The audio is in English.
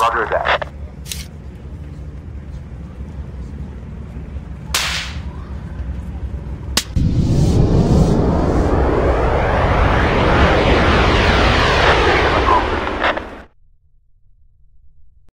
Roger that.